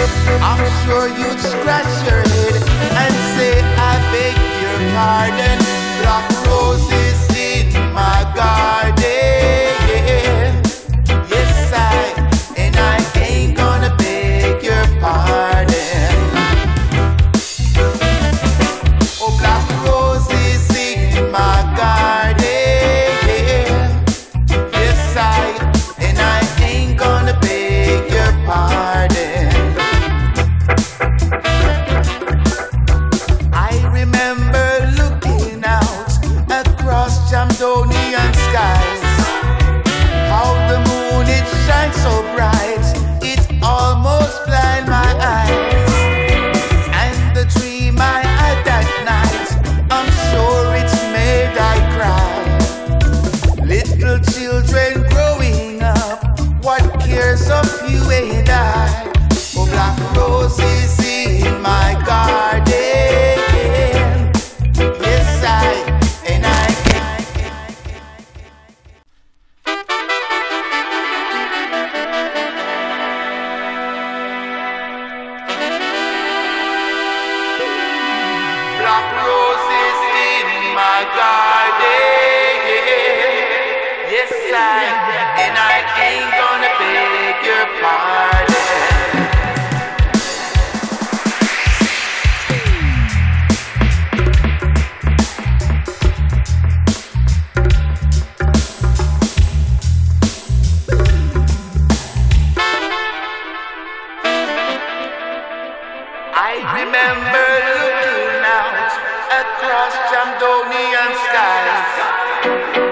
I'm sure you'd scratch your head and say, I beg your pardon. Black roses in my garden. Yes, I ain't gonna beg your pardon. Oh, black roses in my garden. Yes, I ain't gonna beg your pardon. Jamdonian skies, how the moon it shines so bright, it almost blinds my eyes. And the dream I had that night, I'm sure it's made I cry. Little children growing up, what cares of you and I? Oh, black roses in my garden. Across Jamdonian skies,